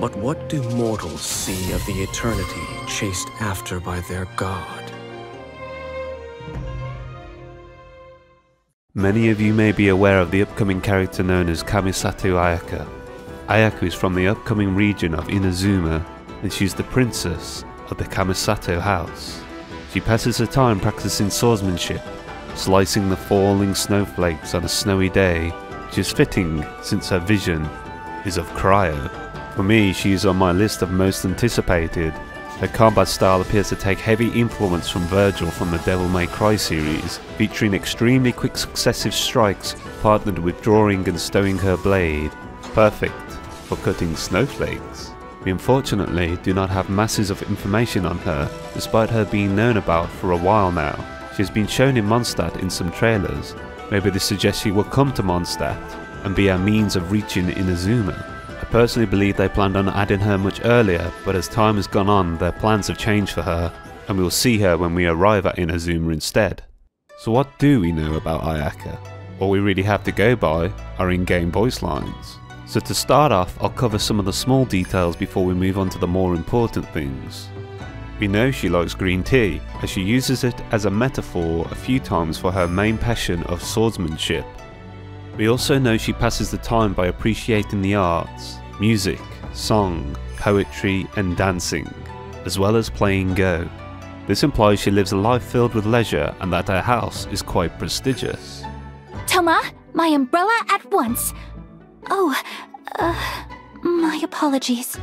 But what do mortals see of the eternity chased after by their god? Many of you may be aware of the upcoming character known as Kamisato Ayaka. Ayaka is from the upcoming region of Inazuma, and she's the princess of the Kamisato house. She passes her time practicing swordsmanship, slicing the falling snowflakes on a snowy day, which is fitting since her vision is of cryo. For me, she is on my list of most anticipated. Her combat style appears to take heavy influence from Vergil from the Devil May Cry series, featuring extremely quick successive strikes partnered with drawing and stowing her blade, perfect for cutting snowflakes. We unfortunately do not have masses of information on her, despite her being known about for a while now. She has been shown in Mondstadt in some trailers. Maybe this suggests she will come to Mondstadt and be our means of reaching Inazuma. I personally believe they planned on adding her much earlier, but as time has gone on, their plans have changed for her, and we'll see her when we arrive at Inazuma instead. So what do we know about Ayaka? All we really have to go by are in-game voice lines. So to start off, I'll cover some of the small details before we move on to the more important things. We know she likes green tea, as she uses it as a metaphor a few times for her main passion of swordsmanship. We also know she passes the time by appreciating the arts, music, song, poetry and dancing, as well as playing Go. This implies she lives a life filled with leisure and that her house is quite prestigious. Tōma, my umbrella at once! Oh, my apologies.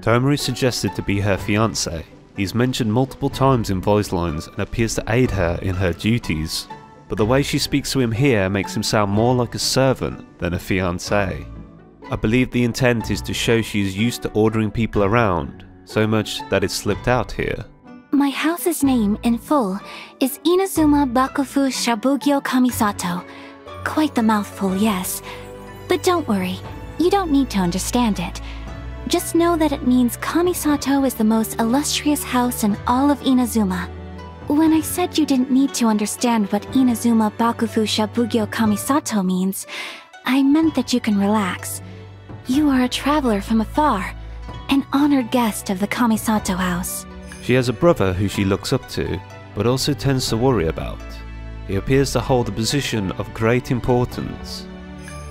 Tōma is suggested to be her fiancé. He's mentioned multiple times in voice lines and appears to aid her in her duties. But the way she speaks to him here makes him sound more like a servant than a fiancé. I believe the intent is to show she is used to ordering people around, so much that it's slipped out here. My house's name in full is Inazuma Bakufu Sha Bugyō Kamisato. Quite the mouthful, yes. But don't worry, you don't need to understand it. Just know that it means Kamisato is the most illustrious house in all of Inazuma. When I said you didn't need to understand what Inazuma Bakufu Sha Bugyō Kamisato means, I meant that you can relax. You are a traveler from afar, an honored guest of the Kamisato house. She has a brother who she looks up to, but also tends to worry about. He appears to hold a position of great importance.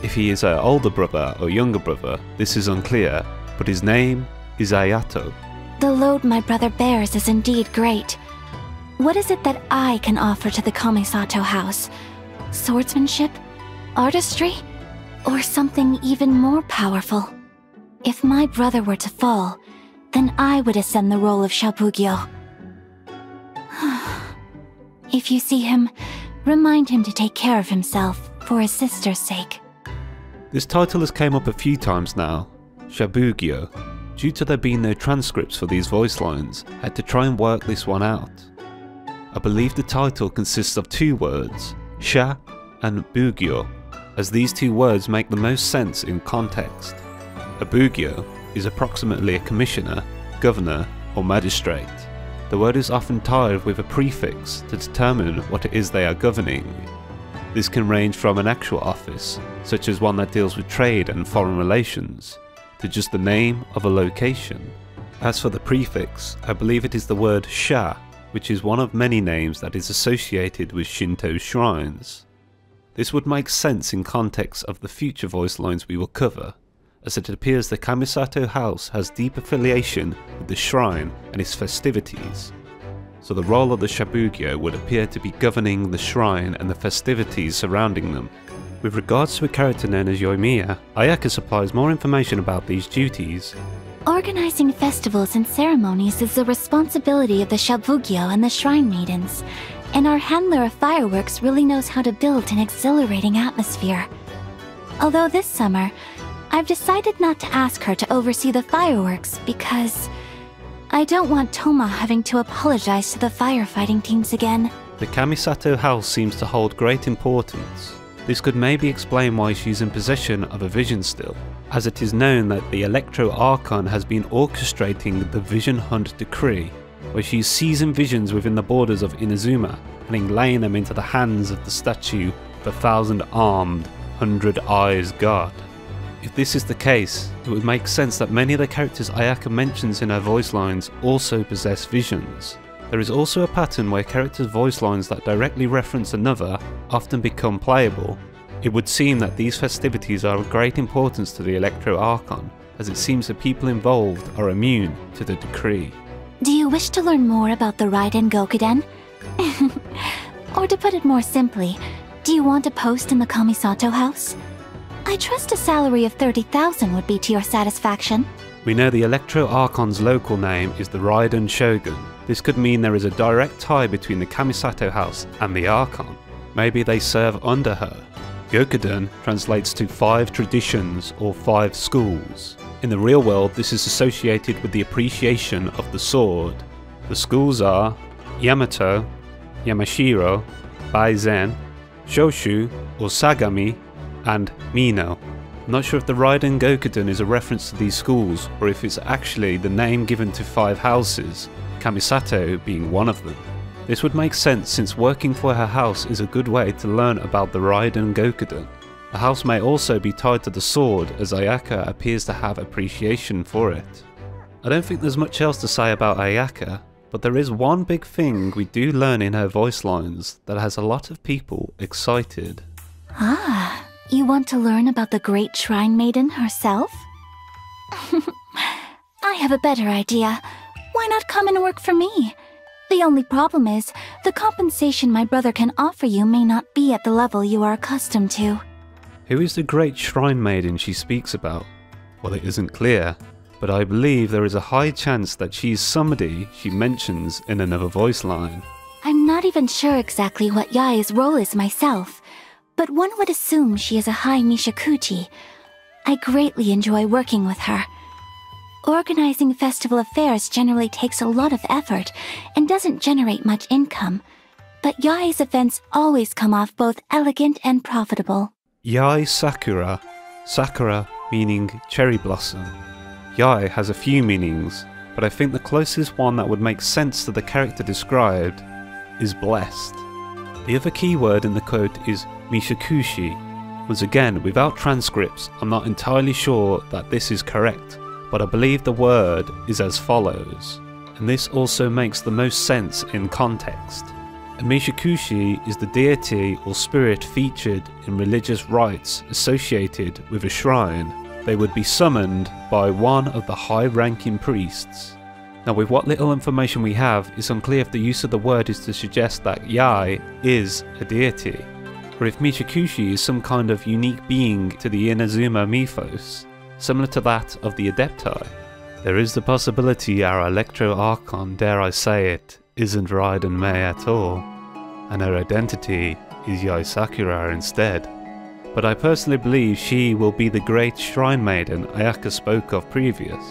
If he is her older brother or younger brother, this is unclear, but his name is Ayato. The load my brother bears is indeed great. What is it that I can offer to the Kamisato house? Swordsmanship? Artistry? Or something even more powerful? If my brother were to fall, then I would ascend the role of Shabugyo. If you see him, remind him to take care of himself for his sister's sake. This title has came up a few times now, Shabugyo. Due to there being no transcripts for these voice lines, I had to try and work this one out. I believe the title consists of two words, Sha and Bugyo, as these two words make the most sense in context. A Bugyo is approximately a commissioner, governor or magistrate. The word is often tied with a prefix to determine what it is they are governing. This can range from an actual office, such as one that deals with trade and foreign relations, to just the name of a location. As for the prefix, I believe it is the word Sha, which is one of many names that is associated with Shinto shrines. This would make sense in context of the future voice lines we will cover, as it appears the Kamisato house has deep affiliation with the shrine and its festivities. So the role of the Shabugyo would appear to be governing the shrine and the festivities surrounding them. With regards to a character known as Yoimiya, Ayaka supplies more information about these duties. Organizing festivals and ceremonies is the responsibility of the Shabugyo and the Shrine Maidens, and our handler of fireworks really knows how to build an exhilarating atmosphere. Although this summer, I've decided not to ask her to oversee the fireworks because I don't want Tōma having to apologize to the firefighting teams again. The Kamisato house seems to hold great importance. This could maybe explain why she's in possession of a vision still, as it is known that the Electro Archon has been orchestrating the Vision Hunt Decree, where she's seizing visions within the borders of Inazuma and laying them into the hands of the statue of a 1,000-armed, 100-eyes god. If this is the case, it would make sense that many of the characters Ayaka mentions in her voice lines also possess visions. There is also a pattern where characters' voice lines that directly reference another often become playable. It would seem that these festivities are of great importance to the Electro Archon, as it seems the people involved are immune to the decree. Do you wish to learn more about the Raiden Gokaden? Or to put it more simply, do you want a post in the Kamisato house? I trust a salary of 30,000 would be to your satisfaction. We know the Electro Archon's local name is the Raiden Shogun. This could mean there is a direct tie between the Kamisato house and the Archon. Maybe they serve under her. Gokaden translates to 5 traditions or 5 schools. In the real world, this is associated with the appreciation of the sword. The schools are Yamato, Yamashiro, Baizen, Shoshu or Sagami, and Mino. I'm not sure if the Raiden Gokaden is a reference to these schools or if it's actually the name given to 5 houses, Kamisato being one of them. This would make sense since working for her house is a good way to learn about the Raiden Gokaden. The house may also be tied to the sword, as Ayaka appears to have appreciation for it. I don't think there's much else to say about Ayaka, but there is one big thing we do learn in her voice lines that has a lot of people excited. Ah, you want to learn about the Great Shrine Maiden herself? I have a better idea. Why not come and work for me? The only problem is, the compensation my brother can offer you may not be at the level you are accustomed to. Who is the Great Shrine Maiden she speaks about? Well, it isn't clear, but I believe there is a high chance that she's somebody she mentions in another voice line. I'm not even sure exactly what Yae's role is myself, but one would assume she is a high Mishikushi. I greatly enjoy working with her. Organizing festival affairs generally takes a lot of effort and doesn't generate much income, but Yae's events always come off both elegant and profitable. Yae Sakura. Sakura meaning cherry blossom. Yae has a few meanings, but I think the closest one that would make sense to the character described is blessed. The other keyword in the quote is Mishikushi. Once again, without transcripts, I'm not entirely sure that this is correct, but I believe the word is as follows, and this also makes the most sense in context. A Mishikushi is the deity or spirit featured in religious rites associated with a shrine. They would be summoned by one of the high-ranking priests. Now, with what little information we have, it's unclear if the use of the word is to suggest that Yae is a deity, or if Mishikushi is some kind of unique being to the Inazuma mythos, similar to that of the Adepti. There is the possibility our Electro Archon, dare I say it, isn't Raiden Mei at all, and her identity is Yae Sakura instead. But I personally believe she will be the Great Shrine Maiden Ayaka spoke of previous.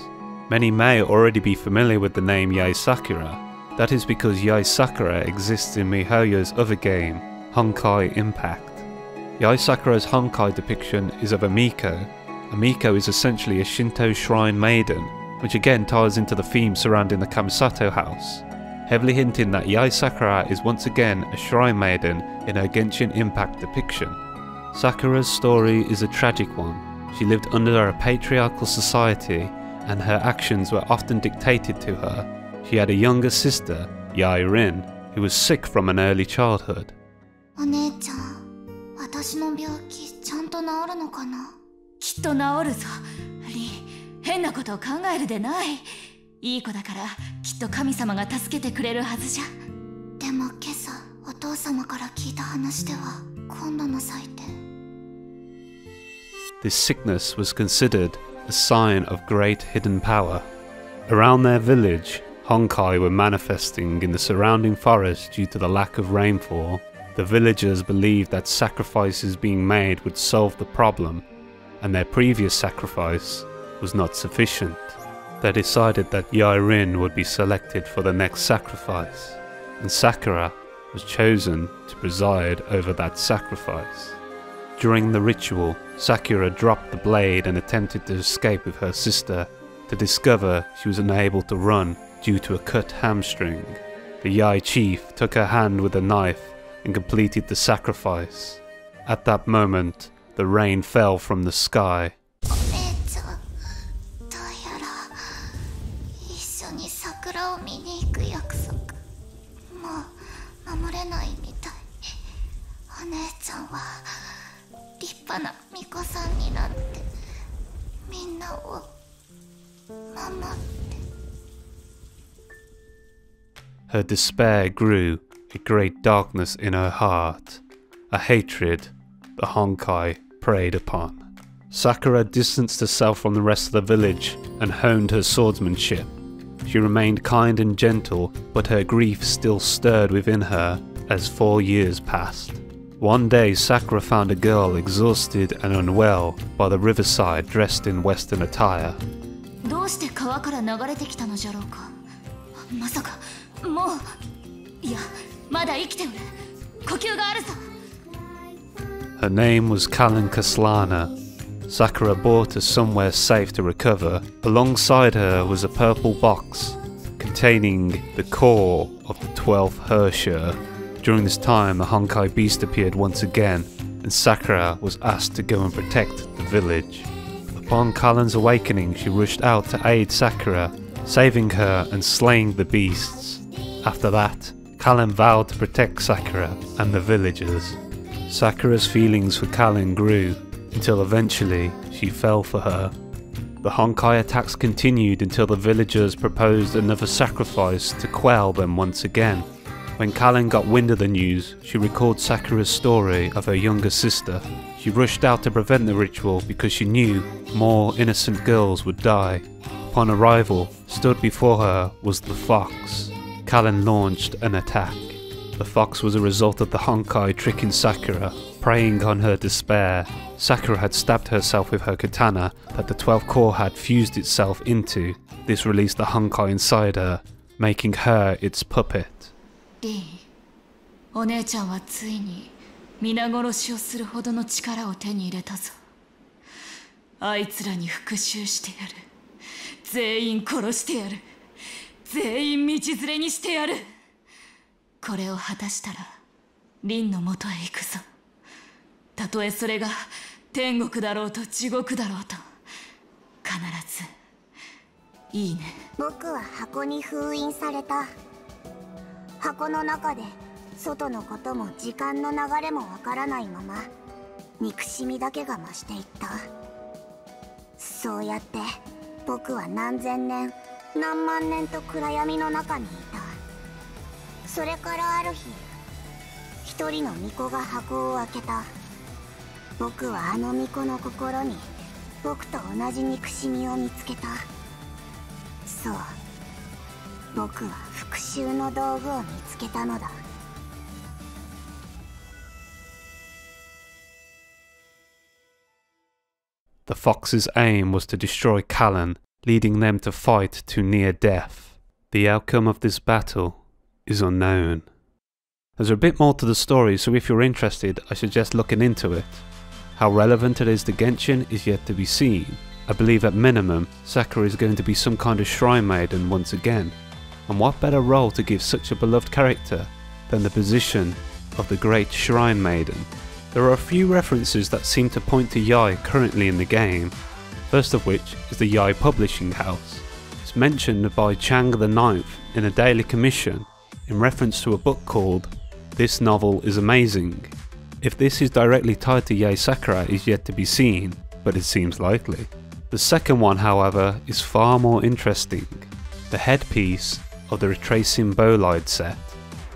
Many may already be familiar with the name Yae Sakura. That is because Yae Sakura exists in MiHoYo's other game, Honkai Impact. Yae Sakura's Honkai depiction is of a Miko. A Miko is essentially a Shinto Shrine Maiden, which again ties into the theme surrounding the Kamisato house, heavily hinting that Yae Sakura is once again a Shrine Maiden in her Genshin Impact depiction. Sakura's story is a tragic one. She lived under a patriarchal society, and her actions were often dictated to her. She had a younger sister, Yae Rin, who was sick from an early childhood. This sickness was considered a sign of great hidden power. Around their village, Honkai were manifesting in the surrounding forest due to the lack of rainfall. The villagers believed that sacrifices being made would solve the problem, and their previous sacrifice was not sufficient. They decided that Yae Rin would be selected for the next sacrifice, and Sakura was chosen to preside over that sacrifice. During the ritual, Sakura dropped the blade and attempted to escape with her sister, to discover she was unable to run due to a cut hamstring. The Yae chief took her hand with a knife and completed the sacrifice. At that moment, the rain fell from the sky. 緒に桜を見に行く約束もう守れないみたい。お姉ちゃんは立派な巫女さんになってみんなを守って。 Her despair grew, a great darkness in her heart, a hatred the Honkai preyed upon. Sakura distanced herself from the rest of the village and honed her swordsmanship. She remained kind and gentle, but her grief still stirred within her as 4 years passed. One day, Sakura found a girl exhausted and unwell by the riverside dressed in Western attire. どうして川から流れてきたのじゃろうか。まさかもういやまだ生きておる。呼吸があるさ。Her name was Kallen Kaslana. Sakura brought her somewhere safe to recover. Alongside her was a purple box containing the core of the 12th Herrscher. During this time, the Honkai beast appeared once again, and Sakura was asked to go and protect the village. Upon Kallen's awakening, she rushed out to aid Sakura, saving her and slaying the beasts. After that, Kallen vowed to protect Sakura and the villagers. Sakura's feelings for Kallen grew, until eventually she fell for her. The Honkai attacks continued until the villagers proposed another sacrifice to quell them once again. When Kallen got wind of the news, she recalled Sakura's story of her younger sister. She rushed out to prevent the ritual because she knew more innocent girls would die. Upon arrival, stood before her was the fox. Kallen launched an attack. The fox was a result of the Honkai tricking Sakura, preying on her despair. Sakura had stabbed herself with her katana that the 12th core had fused itself into. This released the Honkai inside her, making her its puppet. Rin たとえそれが天国だろうと地獄だろうと必ずいいね僕は箱に封印された箱の中で外のことも時間の流れもわからないまま憎しみだけが増していったそうやって僕は何千年何万年と暗闇の中にいたそれからある日一人の巫女が箱を開けた 僕はあの巫女の心に僕と同じ憎しみを見つけたそう僕は復讐の道具を見つけたのだ The fox's aim was to destroy Kallen, leading them to fight to near death. The outcome of this battle is unknown. There's a bit more to the story, so if you're interested, I suggest looking into it. How relevant it is to Genshin is yet to be seen. I believe at minimum, Sakura is going to be some kind of shrine maiden once again. And what better role to give such a beloved character than the position of the great shrine maiden. There are a few references that seem to point to Yae currently in the game, first of which is the Yae publishing house. It's mentioned by Chang the Ninth in a daily commission in reference to a book called This Novel is Amazing. If this is directly tied to Yae Sakura is yet to be seen, but it seems likely. The second one, however, is far more interesting. The headpiece of the Retracing Bolide set,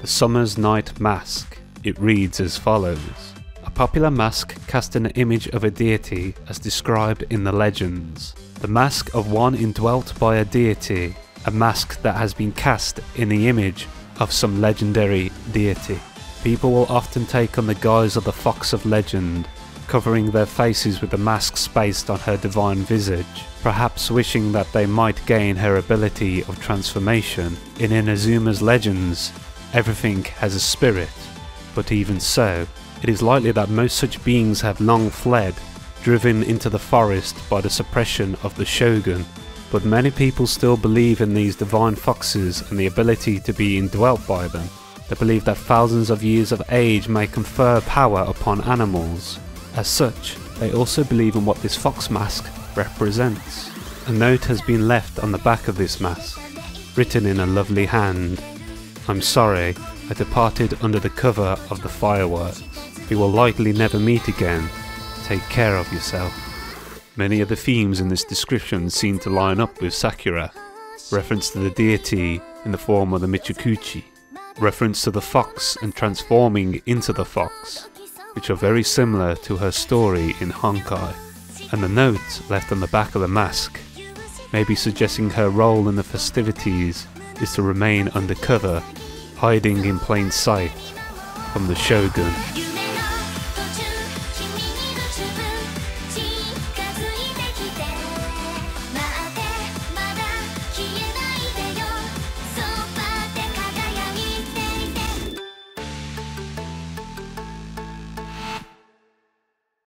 the Summer's Night Mask. It reads as follows. A popular mask casting an image of a deity as described in the legends. The mask of one indwelt by a deity, a mask that has been cast in the image of some legendary deity. People will often take on the guise of the Fox of Legend, covering their faces with the masks based on her divine visage, perhaps wishing that they might gain her ability of transformation. In Inazuma's legends, everything has a spirit, but even so, it is likely that most such beings have long fled, driven into the forest by the suppression of the Shogun. But many people still believe in these divine foxes and the ability to be indwelt by them. They believe that thousands of years of age may confer power upon animals. As such, they also believe in what this fox mask represents. A note has been left on the back of this mask. written in a lovely hand. I'm sorry, I departed under the cover of the fireworks. We will likely never meet again. Take care of yourself. Many of the themes in this description seem to line up with Sakura. Reference to the deity in the form of the Mishikushi. Reference to the fox and transforming into the fox, which are very similar to her story in Honkai. And the note left on the back of the mask, maybe suggesting her role in the festivities is to remain undercover, hiding in plain sight from the Shogun.